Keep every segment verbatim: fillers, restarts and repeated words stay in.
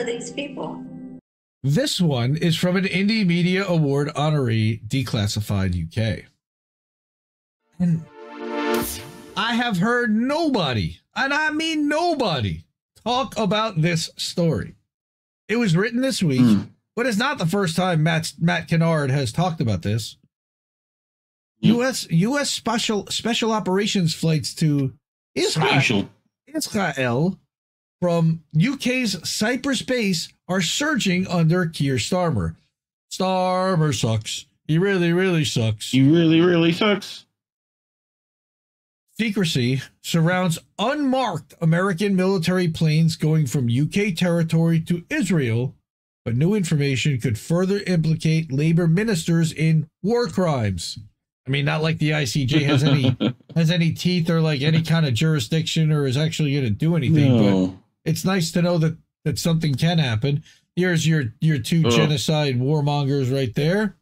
are these people? This one is from an Indie Media Award honoree, Declassified U K. And I have heard nobody, and I mean nobody, talk about this story. It was written this week, mm. but it's not the first time Matt, Matt Kennard has talked about this. Mm. U S U S special special operations flights to Israel, special. Israel from U K's Cyprus base are surging under Keir Starmer. Starmer sucks. He really, really sucks. He really, really sucks. Secrecy surrounds unmarked American military planes going from U K territory to Israel, but new information could further implicate labor ministers in war crimes. I mean, not like the I C J has any has any teeth or like any kind of jurisdiction or is actually going to do anything. No. But it's nice to know that that something can happen. Here's your your two oh. genocide warmongers right there.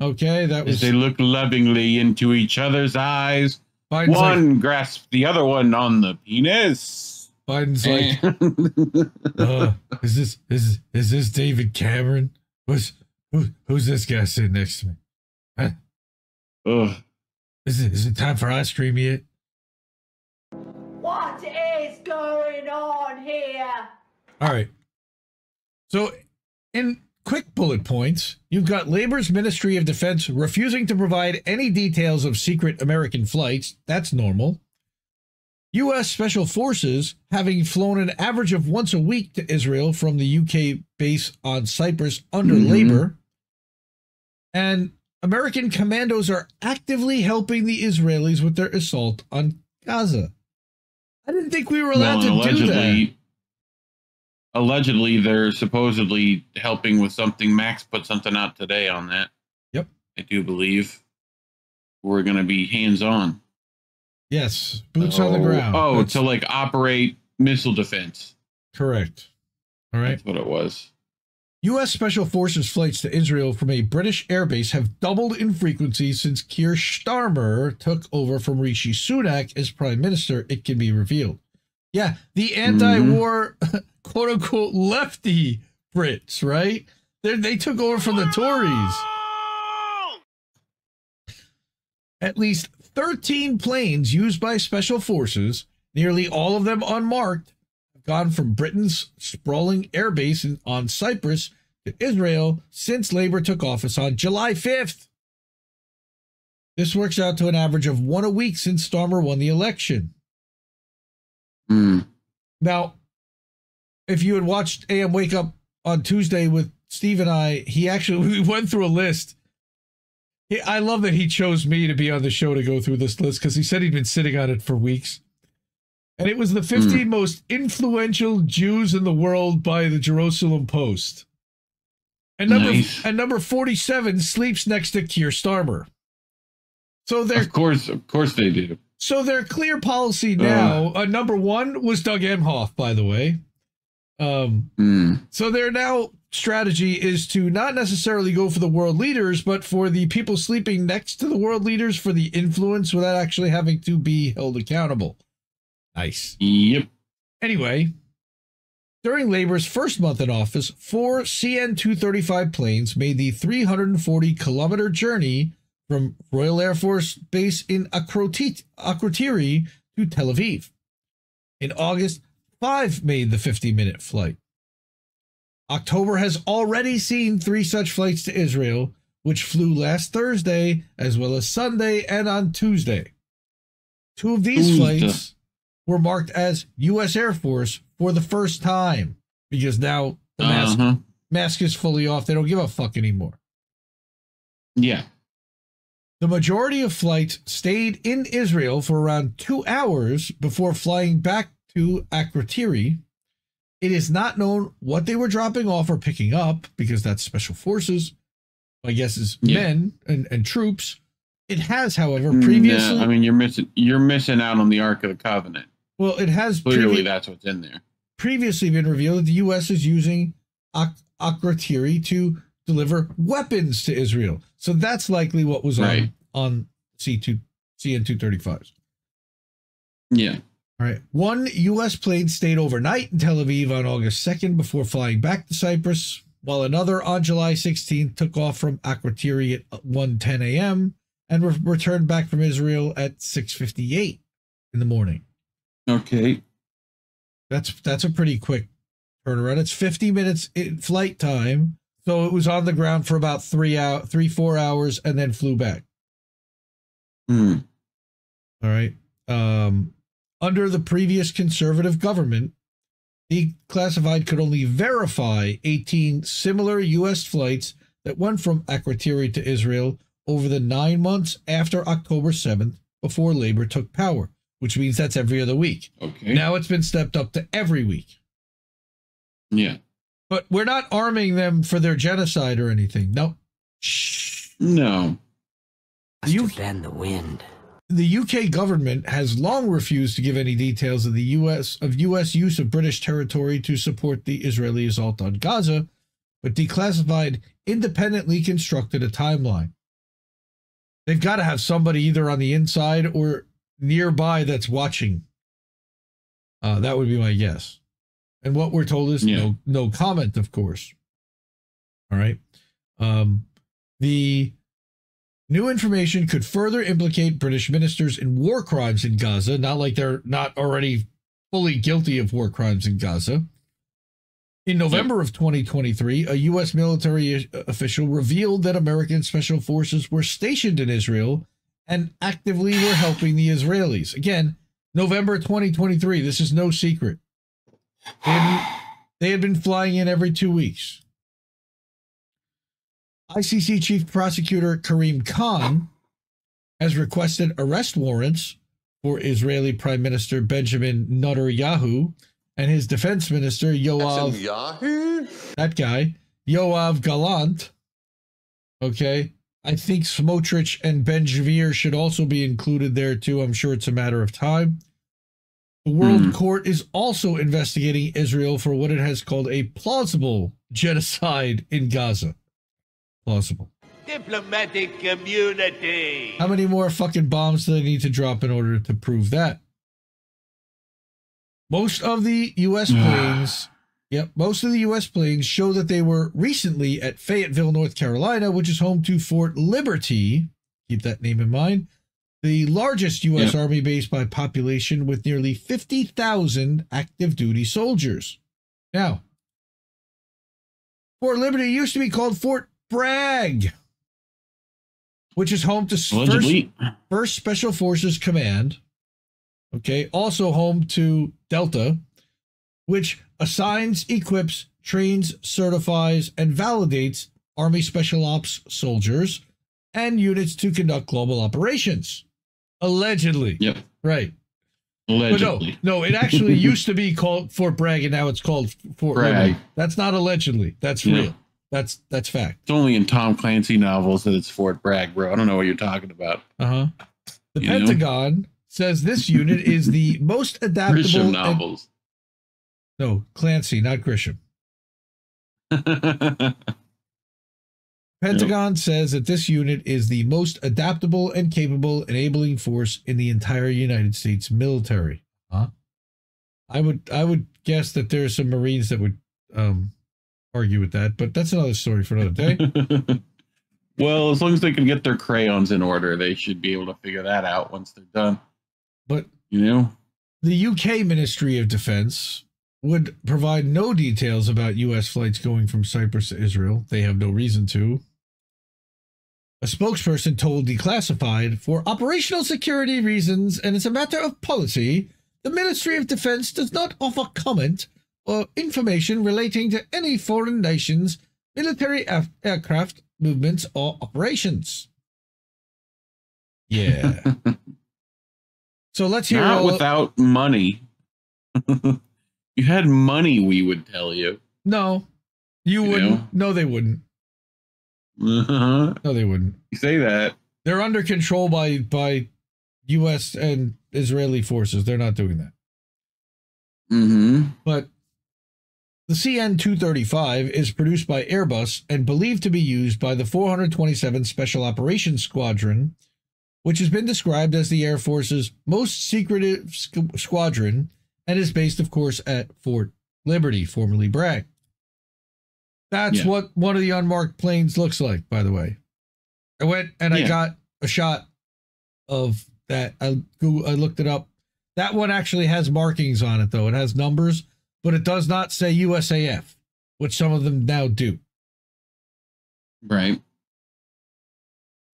Okay, that was. As they look lovingly into each other's eyes. Biden's one like, grasped the other one on the penis. Biden's like, uh, is this is is this David Cameron? Who's who, who's this guy sitting next to me? Huh? Ugh. Is it is it time for ice cream yet? What is going on here? All right. So, in quick bullet points, you've got Labor's Ministry of Defense refusing to provide any details of secret American flights. That's normal. U S Special Forces having flown an average of once a week to Israel from the U K base on Cyprus under mm-hmm. Labor. And American commandos are actively helping the Israelis with their assault on Gaza. I didn't think we were allowed well, to do that. Allegedly, they're supposedly helping with something. Max put something out today on that. Yep. I do believe we're going to be hands-on. Yes. Boots so, on the ground. Oh, That's... to like operate missile defense. Correct. All right. That's what it was. U S Special Forces flights to Israel from a British airbase have doubled in frequency since Keir Starmer took over from Rishi Sunak as prime minister, it can be revealed. Yeah, the anti-war, mm-hmm. quote-unquote, lefty Brits, right? They're, they took over from the Tories. At least thirteen planes used by Special Forces, nearly all of them unmarked, have gone from Britain's sprawling airbase on Cyprus to Israel since Labour took office on July fifth. This works out to an average of one a week since Starmer won the election. Mm. Now, if you had watched A M Wake Up on Tuesday with Steve and I, he actually we went through a list. He, I love that he chose me to be on the show to go through this list because he said he'd been sitting on it for weeks. And it was the fifteen mm. most influential Jews in the world by the Jerusalem Post. And number nice. and number forty-seven sleeps next to Keir Starmer. So they're of course, of course they do. So their clear policy now, uh, uh, number one was Doug Emhoff, by the way. Um, mm. So their now strategy is to not necessarily go for the world leaders, but for the people sleeping next to the world leaders for the influence without actually having to be held accountable. Nice. Yep. Anyway, during Labour's first month in office, four C N two thirty-five planes made the three hundred forty kilometer journey from Royal Air Force Base in Akrotiri to Tel Aviv. In August, five made the fifty minute flight. October has already seen three such flights to Israel, which flew last Thursday, as well as Sunday and on Tuesday. Two of these Ooh, flights the. were marked as U S Air Force for the first time, because now the mask, uh-huh. mask is fully off. They don't give a fuck anymore. Yeah. The majority of flights stayed in Israel for around two hours before flying back to Akrotiri. It is not known what they were dropping off or picking up, because that's Special Forces. My guess is yeah. men and, and troops. It has, however, previously... Yeah, I mean, you're missing, you're missing out on the Ark of the Covenant. Well, it has... Clearly, that's what's in there. Previously been revealed that the U S is using Ak- Akrotiri to... deliver weapons to Israel. So that's likely what was right. on, on C two C N two thirty-fives. Yeah. All right. One U S plane stayed overnight in Tel Aviv on August second before flying back to Cyprus, while another on July sixteenth took off from Akrotiri at one ten a m and re returned back from Israel at six fifty-eight in the morning. Okay. That's that's a pretty quick turnaround. It's fifty minutes in flight time, so it was on the ground for about three out three four hours and then flew back. Hmm. All right. Um, under the previous Conservative government, Declassified could only verify eighteen similar U S flights that went from Akrotiri to Israel over the nine months after October seventh, before Labour took power, which means that's every other week. Okay. Now it's been stepped up to every week. Yeah. But we're not arming them for their genocide or anything. No. Shh. No. You bend the wind. The U K government has long refused to give any details of the U S of U S use of British territory to support the Israeli assault on Gaza, but Declassified independently constructed a timeline. They've got to have somebody either on the inside or nearby that's watching. Uh, that would be my guess. And what we're told is yeah. no, no comment, of course. All right. Um, the new information could further implicate British ministers in war crimes in Gaza. Not like they're not already fully guilty of war crimes in Gaza. In November of twenty twenty-three, a U S military official revealed that American special forces were stationed in Israel and actively were helping the Israelis. Again, November twenty twenty-three. This is no secret. They had, they had been flying in every two weeks. I C C Chief Prosecutor Karim Khan has requested arrest warrants for Israeli Prime Minister Benjamin Netanyahu and his defense minister, Yoav, that guy, Yoav Gallant. Okay. I think Smotrich and Ben-Gvir should also be included there, too. I'm sure it's a matter of time. The World mm. Court is also investigating Israel for what it has called a plausible genocide in Gaza. Plausible. Diplomatic community. How many more fucking bombs do they need to drop in order to prove that? Most of the U S planes, yep, most of the U S planes show that they were recently at Fayetteville, North Carolina, which is home to Fort Liberty. Keep that name in mind. The largest U S yep. Army base by population, with nearly fifty thousand active duty soldiers. Now, Fort Liberty used to be called Fort Bragg, which is home to first, first Special Forces Command. Okay, also home to Delta, which assigns, equips, trains, certifies, and validates Army Special Ops soldiers and units to conduct global operations. Allegedly. Yep. Right. Allegedly. But no, no, it actually used to be called Fort Bragg, and now it's called Fort Bragg. That's not allegedly. That's yeah. real. That's that's fact. It's only in Tom Clancy novels that it's Fort Bragg, bro. I don't know what you're talking about. Uh-huh. The you Pentagon... know? Says this unit is the most adaptable. Grisham novels. No, Clancy, not Grisham. Pentagon yep. says that this unit is the most adaptable and capable enabling force in the entire United States military. Huh? I would I would guess that there are some Marines that would um, argue with that, but that's another story for another day. Well, as long as they can get their crayons in order, they should be able to figure that out once they're done. But, you know, the U K Ministry of Defense would provide no details about U S flights going from Cyprus to Israel. They have no reason to. A spokesperson told Declassified, for operational security reasons and as a matter of policy, the Ministry of Defense does not offer comment or information relating to any foreign nation's military aircraft movements or operations. Yeah. So let's hear. Not all without of... money. You had money, we would tell you. No, you, you wouldn't. Know? No, they wouldn't. Uh-huh. No, they wouldn't. You say that. They're under control by by U S and Israeli forces. They're not doing that. Mm-hmm. But the C N two thirty-five is produced by Airbus and believed to be used by the four twenty-seventh Special Operations Squadron, which has been described as the Air Force's most secretive squadron and is based, of course, at Fort Liberty, formerly Bragg. That's yeah. what one of the unmarked planes looks like, by the way. I went and yeah. I got a shot of that. I, I looked it up. That one actually has markings on it, though. It has numbers, but it does not say U S A F, which some of them now do. Right.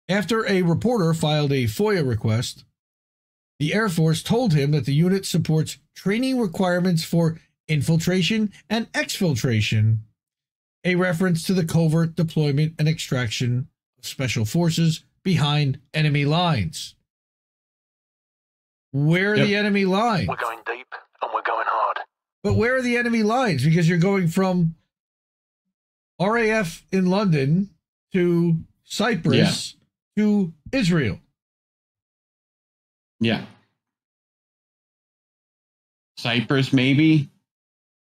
After a reporter filed a FOIA request, the Air Force told him that the unit supports training requirements for infiltration and exfiltration, a reference to the covert deployment and extraction of special forces behind enemy lines. Where are yep. the enemy lines? We're going deep and we're going hard. But where are the enemy lines? Because you're going from R A F in London to Cyprus yeah. to Israel. Yeah. Cyprus, maybe?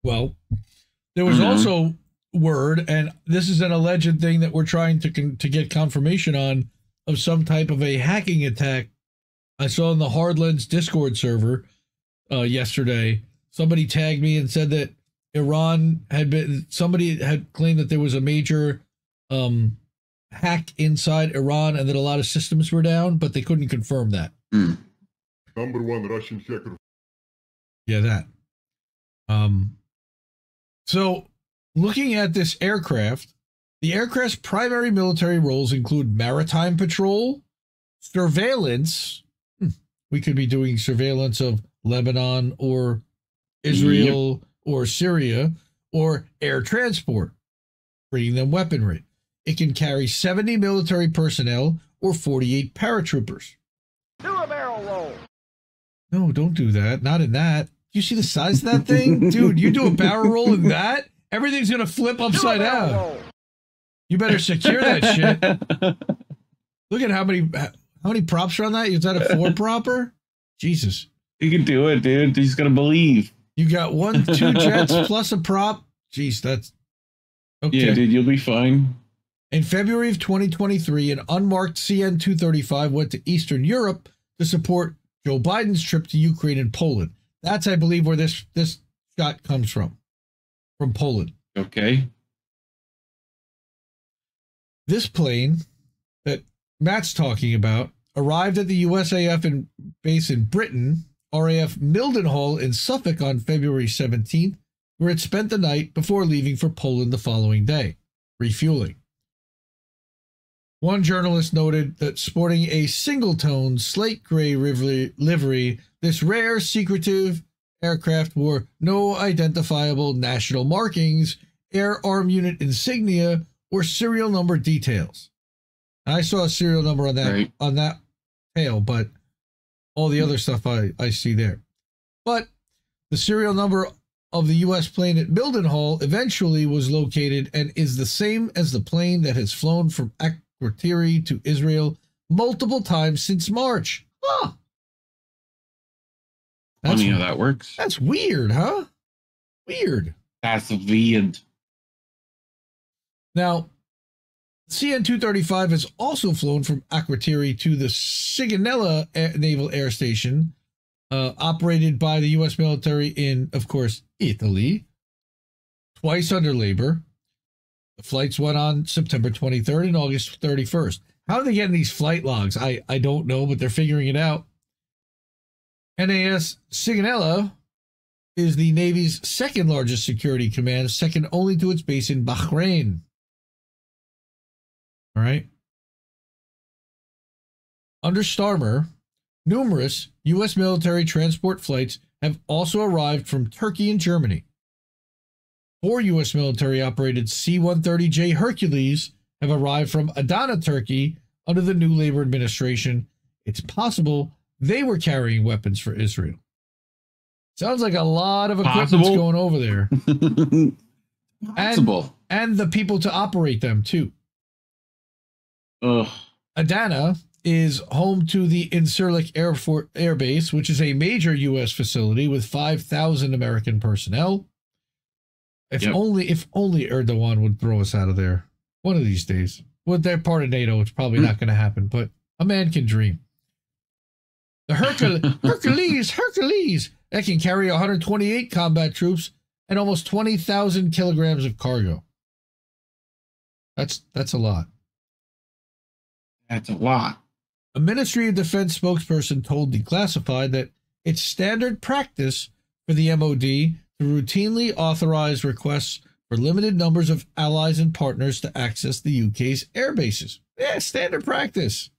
Well, there was mm-hmm. also word, and this is an alleged thing that we're trying to, con to get confirmation on, of some type of a hacking attack. I saw in the Hardlands Discord server uh, yesterday, somebody tagged me and said that Iran had been, somebody had claimed that there was a major um, hack inside Iran and that a lot of systems were down, but they couldn't confirm that. Mm. Number one Russian hacker. Yeah, that. Um, so looking at this aircraft, the aircraft's primary military roles include maritime patrol, surveillance. We could be doing surveillance of Lebanon or Israel yep. or Syria, or air transport, bringing them weaponry. It can carry seventy military personnel or forty-eight paratroopers. Do a barrel roll. No, don't do that. Not in that. You see the size of that thing? Dude, you do a barrel roll in that? Everything's going to flip upside down. Roll. You better secure that shit. Look at how many... How many props are on that? Is that a four proper? Jesus. You can do it, dude. He's going to believe. You got one, two jets plus a prop. Jeez, that's... Okay. Yeah, dude, you'll be fine. In February of twenty twenty-three, an unmarked C N two thirty-five went to Eastern Europe to support Joe Biden's trip to Ukraine and Poland. That's, I believe, where this, this shot comes from. From Poland. Okay. This plane that Matt's talking about arrived at the U S A F in, base in Britain, R A F Mildenhall in Suffolk on February seventeenth, where it spent the night before leaving for Poland the following day, refueling. One journalist noted that sporting a single-tone slate gray livery, this rare, secretive aircraft wore no identifiable national markings, air arm unit insignia, or serial number details. I saw a serial number on that right. on that tail, but all the other stuff I, I see there. But the serial number of the U S plane at Mildenhall eventually was located and is the same as the plane that has flown from Akrotiri to Israel multiple times since March. Huh. That's, funny how that works. That's weird, huh? Weird. That's weird. Now... C N two thirty-five has also flown from Akrotiri to the Sigonella Naval Air Station, uh, operated by the U S military in, of course, Italy, twice under labor. The flights went on September twenty-third and August thirty-first. How are they getting these flight logs? I, I don't know, but they're figuring it out. N A S Sigonella is the Navy's second largest security command, second only to its base in Bahrain. All right. Under Starmer, numerous U S military transport flights have also arrived from Turkey and Germany. Four U S military-operated C one thirty J Hercules have arrived from Adana, Turkey, under the new Labor administration. It's possible they were carrying weapons for Israel. Sounds like a lot of equipment's possible. Going over there. Possible. And, and the people to operate them, too. Ugh. Adana is home to the Incirlik Air Force Air Base, which is a major U S facility with five thousand American personnel. If yep. only, if only Erdogan would throw us out of there one of these days. Well, they're part of NATO. It's probably mm. not going to happen, but a man can dream. The Hercules, Hercules, Hercules, that can carry one hundred twenty-eight combat troops and almost twenty thousand kilograms of cargo. That's that's a lot. That's a lot. A Ministry of Defense spokesperson told Declassified that it's standard practice for the M O D to routinely authorize requests for limited numbers of allies and partners to access the U K's air bases. Yeah, standard practice.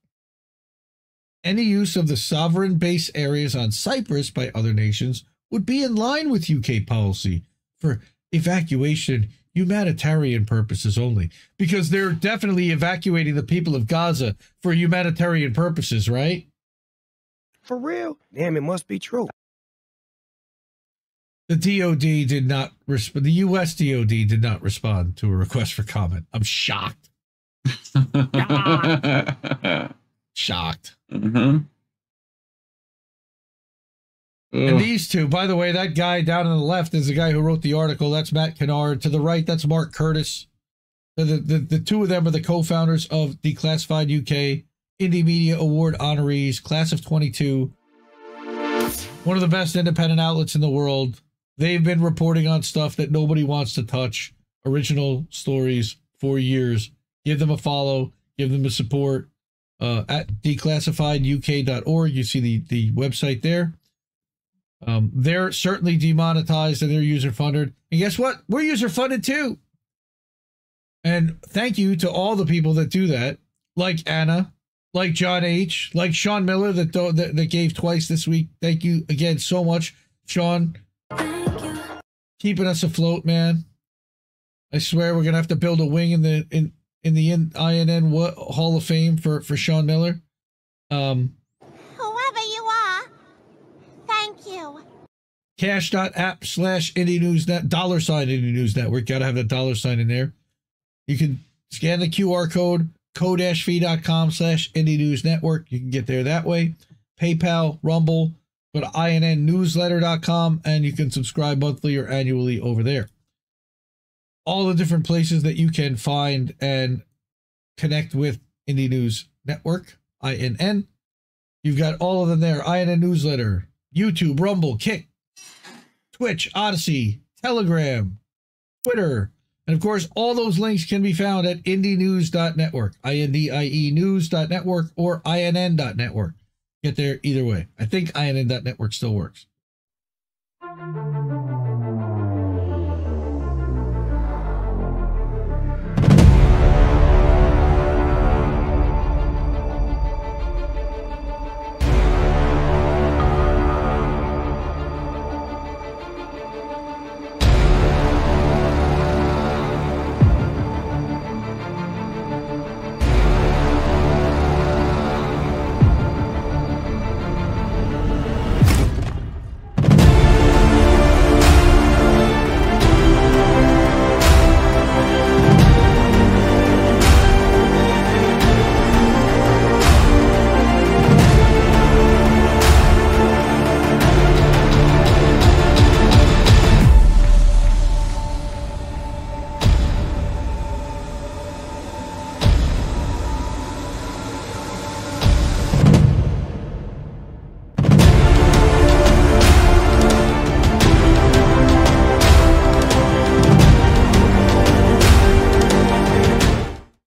Any use of the sovereign base areas on Cyprus by other nations would be in line with U K policy for evacuation, humanitarian purposes only, because they're definitely evacuating the people of Gaza for humanitarian purposes, right? For real? Damn, it must be true. The D O D did not respond. The U S D O D did not respond to a request for comment. I'm shocked. Shocked. Mm-hmm. And these two, by the way, that guy down on the left is the guy who wrote the article. That's Matt Kennard. To the right, that's Mark Curtis. The, the, the, the two of them are the co-founders of Declassified U K, Indie Media Award honorees, class of twenty-two. One of the best independent outlets in the world. They've been reporting on stuff that nobody wants to touch. Original stories for years. Give them a follow. Give them a support. Uh, at declassified U K dot org, you see the, the website there. Um, they're certainly demonetized and they're user funded. And guess what? We're user funded too. And thank you to all the people that do that, like Anna, like John H, like Sean Miller that that, that gave twice this week. Thank you again so much, Sean. Thank you. Keeping us afloat, man. I swear we're gonna have to build a wing in the in in the I N N Hall of Fame for for Sean Miller. Um. Cash.app slash Indie News Net, dollar sign Indie News Network. Got to have the dollar sign in there. You can scan the Q R code, co-fi.com slash Indie News Network. You can get there that way. PayPal, Rumble, go to I N N newsletter dot com, and you can subscribe monthly or annually over there. All the different places that you can find and connect with Indie News Network, I N N. You've got all of them there. I N N Newsletter, YouTube, Rumble, Kick, Twitch, Odyssey, Telegram, Twitter, and of course, all those links can be found at indie news dot network, I N D I E news dot network or I N N dot network. Get there either way. I think I N N dot network still works.